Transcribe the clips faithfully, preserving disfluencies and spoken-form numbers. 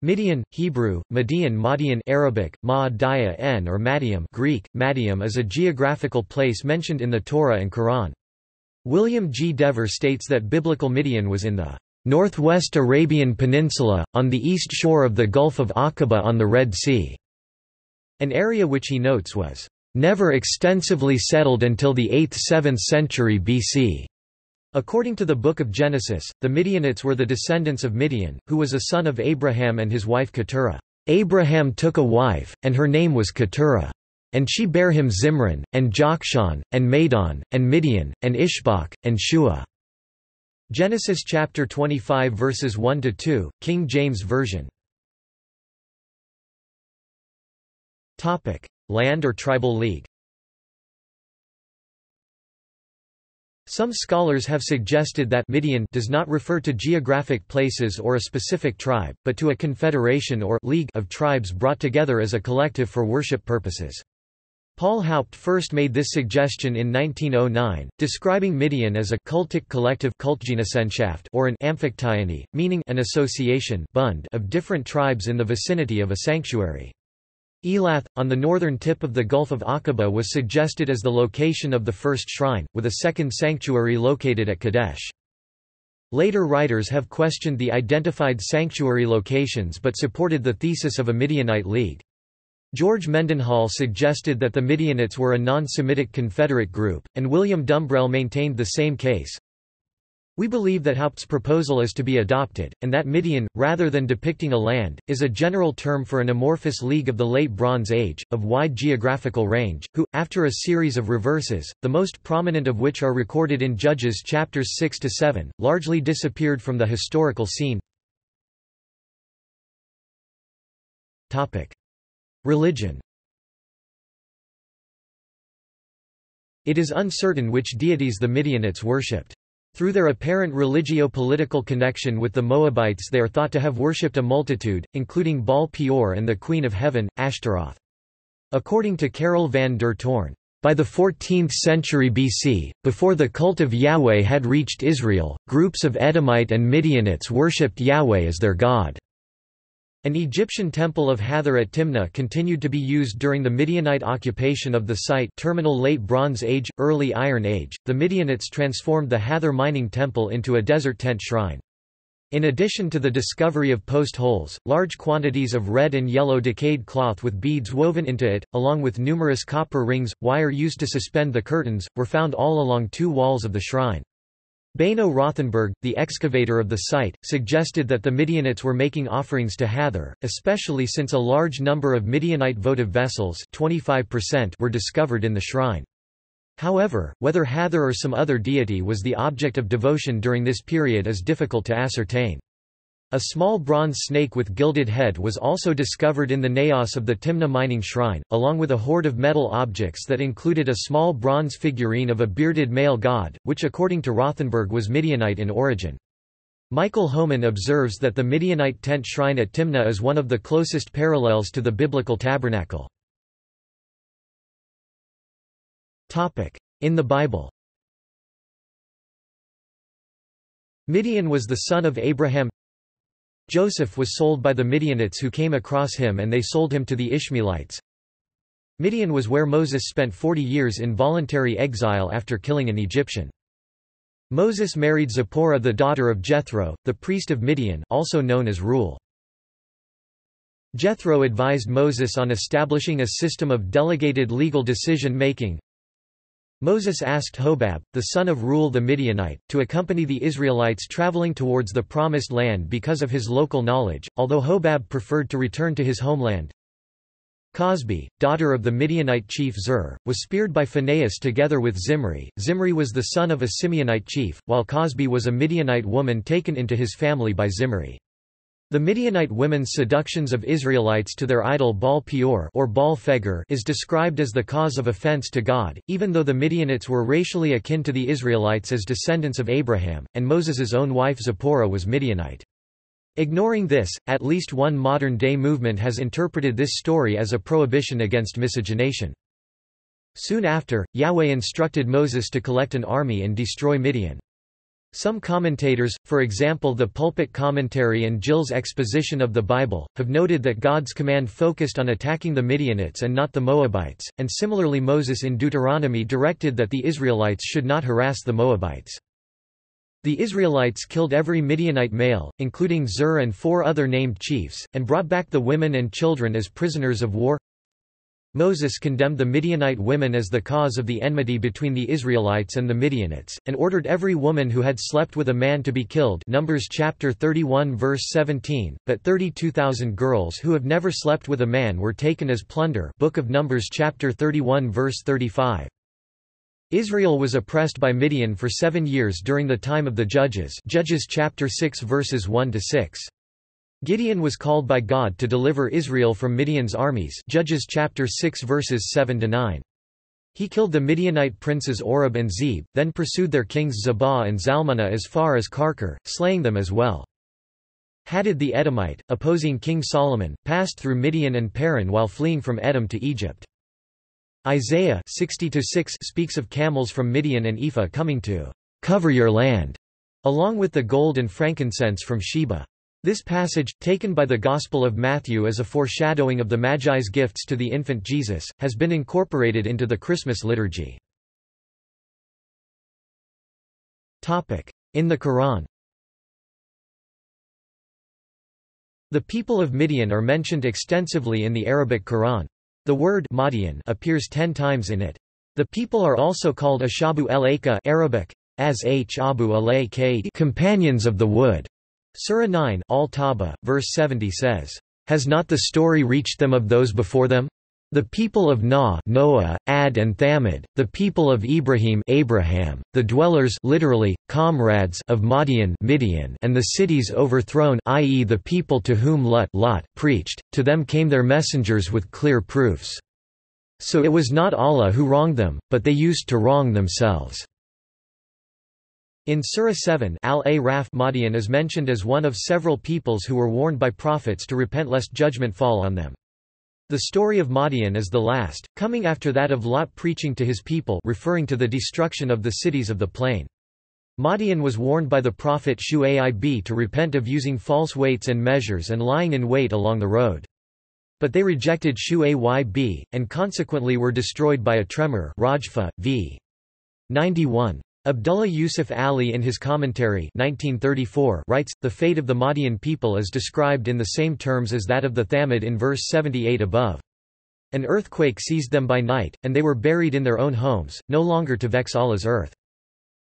Midian, Hebrew, Madian, Madian Arabic, Ma-Dia-N or Madiam Greek, Madiam is a geographical place mentioned in the Torah and Quran. William G. Dever states that biblical Midian was in the northwest Arabian Peninsula, on the east shore of the Gulf of Aqaba on the Red Sea, an area which he notes was never extensively settled until the eighth to seventh century B C. According to the Book of Genesis, the Midianites were the descendants of Midian, who was a son of Abraham and his wife Keturah. Abraham took a wife, and her name was Keturah. And she bare him Zimran, and Jokshan, and Medan, and Midian, and Ishbak, and Shuah. Genesis chapter twenty-five verses one to two, King James Version. Topic: Land or tribal league. Some scholars have suggested that Midian does not refer to geographic places or a specific tribe, but to a confederation or league of tribes brought together as a collective for worship purposes. Paul Haupt first made this suggestion in nineteen oh nine, describing Midian as a cultic collective or an amphictyony, meaning an association bund of different tribes in the vicinity of a sanctuary. Elath, on the northern tip of the Gulf of Aqaba, was suggested as the location of the first shrine, with a second sanctuary located at Kadesh. Later writers have questioned the identified sanctuary locations but supported the thesis of a Midianite league. George Mendenhall suggested that the Midianites were a non-Semitic Confederate group, and William Dumbrell maintained the same case. We believe that Haupt's proposal is to be adopted, and that Midian, rather than depicting a land, is a general term for an amorphous league of the Late Bronze Age, of wide geographical range, who, after a series of reverses, the most prominent of which are recorded in Judges chapters six to seven, largely disappeared from the historical scene. Topic: Religion. It is uncertain which deities the Midianites worshipped. Through their apparent religio-political connection with the Moabites, they are thought to have worshipped a multitude, including Baal Peor and the Queen of Heaven, Ashtaroth. According to Carol van der Torn, by the fourteenth century B C, before the cult of Yahweh had reached Israel, groups of Edomite and Midianites worshipped Yahweh as their god. An Egyptian temple of Hathor at Timna continued to be used during the Midianite occupation of the site, terminal Late Bronze Age, early Iron Age. The Midianites transformed the Hathor mining temple into a desert tent shrine. In addition to the discovery of post holes, large quantities of red and yellow decayed cloth with beads woven into it, along with numerous copper rings, wire used to suspend the curtains, were found all along two walls of the shrine. Beno Rothenberg, the excavator of the site, suggested that the Midianites were making offerings to Hathor, especially since a large number of Midianite votive vessels (twenty-five percent) were discovered in the shrine. However, whether Hathor or some other deity was the object of devotion during this period is difficult to ascertain. A small bronze snake with gilded head was also discovered in the naos of the Timna mining shrine, along with a hoard of metal objects that included a small bronze figurine of a bearded male god, which according to Rothenberg was Midianite in origin. Michael Homan observes that the Midianite tent shrine at Timna is one of the closest parallels to the biblical tabernacle. In the Bible, Midian was the son of Abraham. Joseph was sold by the Midianites who came across him and they sold him to the Ishmaelites. Midian was where Moses spent forty years in voluntary exile after killing an Egyptian. Moses married Zipporah, the daughter of Jethro, the priest of Midian, also known as Reuel. Jethro advised Moses on establishing a system of delegated legal decision-making. Moses asked Hobab, the son of Reuel the Midianite, to accompany the Israelites traveling towards the Promised Land because of his local knowledge, although Hobab preferred to return to his homeland. Cosbi, daughter of the Midianite chief Zur, was speared by Phinehas together with Zimri. Zimri was the son of a Simeonite chief, while Cosbi was a Midianite woman taken into his family by Zimri. The Midianite women's seductions of Israelites to their idol Baal Peor or Baal Feger is described as the cause of offense to God, even though the Midianites were racially akin to the Israelites as descendants of Abraham, and Moses' own wife Zipporah was Midianite. Ignoring this, at least one modern-day movement has interpreted this story as a prohibition against miscegenation. Soon after, Yahweh instructed Moses to collect an army and destroy Midian. Some commentators, for example the Pulpit Commentary and Gill's Exposition of the Bible, have noted that God's command focused on attacking the Midianites and not the Moabites, and similarly Moses in Deuteronomy directed that the Israelites should not harass the Moabites. The Israelites killed every Midianite male, including Zur and four other named chiefs, and brought back the women and children as prisoners of war. Moses condemned the Midianite women as the cause of the enmity between the Israelites and the Midianites, and ordered every woman who had slept with a man to be killed. Numbers chapter thirty-one verse seventeen. But thirty-two thousand girls who have never slept with a man were taken as plunder. Book of Numbers chapter thirty-one verse thirty-five. Israel was oppressed by Midian for seven years during the time of the Judges. Judges chapter six verses one to six. Gideon was called by God to deliver Israel from Midian's armies. Judges chapter six verses seven to nine. He killed the Midianite princes Oreb and Zeb, then pursued their kings Zabah and Zalmunna as far as Karkar, slaying them as well. Hadad the Edomite, opposing King Solomon, passed through Midian and Paran while fleeing from Edom to Egypt. Isaiah sixty to six speaks of camels from Midian and Ephah coming to cover your land, along with the gold and frankincense from Sheba. This passage, taken by the Gospel of Matthew as a foreshadowing of the Magi's gifts to the infant Jesus, has been incorporated into the Christmas liturgy. In the Quran, the people of Midian are mentioned extensively in the Arabic Quran. The word Madian appears ten times in it. The people are also called Ashabu al-Aika Arabic, as Ashabu al-Aika, companions of the wood. Surah nine Al-Taba, verse seventy says, "Has not the story reached them of those before them? The people of Noah, Noah, Ad and Thamud, the people of Ibrahim, Abraham, the dwellers literally, comrades of Madian, Midian, and the cities overthrown, that is the people to whom Lut, Lot preached, to them came their messengers with clear proofs. So it was not Allah who wronged them, but they used to wrong themselves." In Surah seven, Al-A'raf, Madian is mentioned as one of several peoples who were warned by prophets to repent lest judgment fall on them. The story of Madian is the last, coming after that of Lot preaching to his people, referring to the destruction of the cities of the plain. Madian was warned by the prophet Shu Aib to repent of using false weights and measures and lying in wait along the road. But they rejected Shu Aib, and consequently were destroyed by a tremor. Rajfa, v. ninety-one. Abdullah Yusuf Ali in his commentary nineteen thirty-four writes, the fate of the Madian people is described in the same terms as that of the Thamud in verse seventy-eight above. An earthquake seized them by night, and they were buried in their own homes, no longer to vex Allah's earth.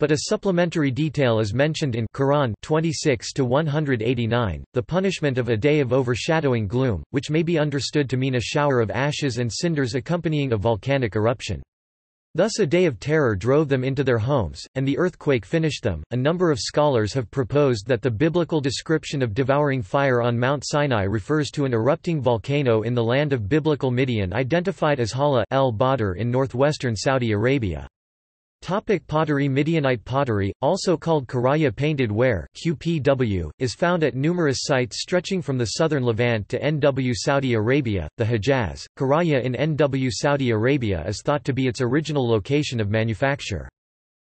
But a supplementary detail is mentioned in Quran twenty-six to one hundred eighty-nine, the punishment of a day of overshadowing gloom, which may be understood to mean a shower of ashes and cinders accompanying a volcanic eruption. Thus a day of terror drove them into their homes, and the earthquake finished them. A number of scholars have proposed that the biblical description of devouring fire on Mount Sinai refers to an erupting volcano in the land of biblical Midian identified as Hala el-Badr in northwestern Saudi Arabia. Topic: pottery. Midianite pottery, also called karaya painted ware (Q P W), is found at numerous sites stretching from the southern Levant to N W Saudi Arabia, the Hejaz. Karaya in N W Saudi Arabia is thought to be its original location of manufacture.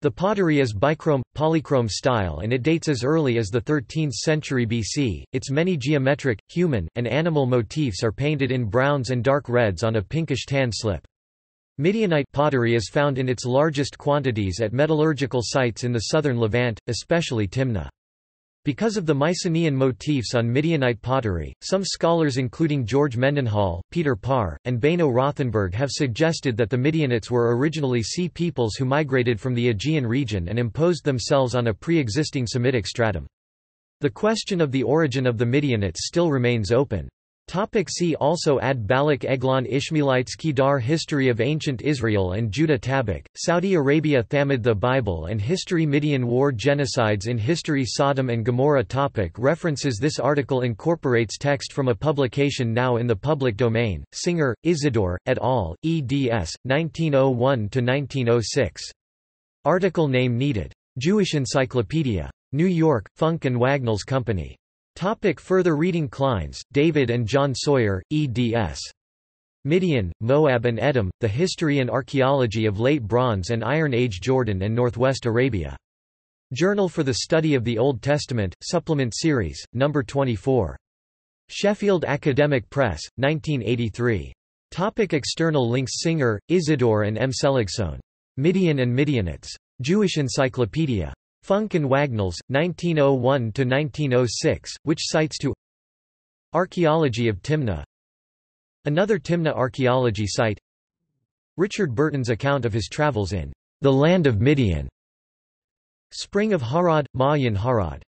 The pottery is bichrome, polychrome style, and it dates as early as the thirteenth century B C. Its many geometric, human, and animal motifs are painted in browns and dark reds on a pinkish-tan slip. Midianite pottery is found in its largest quantities at metallurgical sites in the southern Levant, especially Timna. Because of the Mycenaean motifs on Midianite pottery, some scholars including George Mendenhall, Peter Parr, and Beno Rothenberg have suggested that the Midianites were originally sea peoples who migrated from the Aegean region and imposed themselves on a pre-existing Semitic stratum. The question of the origin of the Midianites still remains open. Topic: see also Ad, Balak, Eglon, Ishmaelites, Kedar, History of Ancient Israel and Judah, Tabak, Saudi Arabia, Thamud, the Bible and History, Midian War, Genocides in History, Sodom and Gomorrah. Topic: references. This article incorporates text from a publication now in the public domain, Singer, Isidore, et al., eds, nineteen oh one to nineteen oh six. Article name needed. Jewish Encyclopedia. New York, Funk and Wagnalls Company. Topic: further reading. Kleins, David and John Sawyer, eds. Midian, Moab and Edom, The History and Archaeology of Late Bronze and Iron Age Jordan and Northwest Arabia. Journal for the Study of the Old Testament, Supplement Series, number twenty-four. Sheffield Academic Press, nineteen eighty-three. Topic external links. Singer, Isidore and M. Seligson. Midian and Midianites. Jewish Encyclopedia. Funk and Wagnalls, nineteen oh one to nineteen oh six, which cites to Archaeology of Timna. Another Timna archaeology site. Richard Burton's account of his travels in the land of Midian. Spring of Harad, Ma'yan Harad.